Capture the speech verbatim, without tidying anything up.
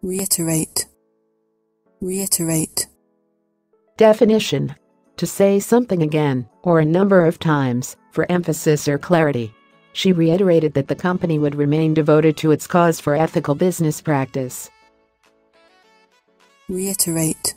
Reiterate. Reiterate. Definition. To say something again, or a number of times, for emphasis or clarity. She reiterated that the company would remain devoted to its cause for ethical business practice. Reiterate.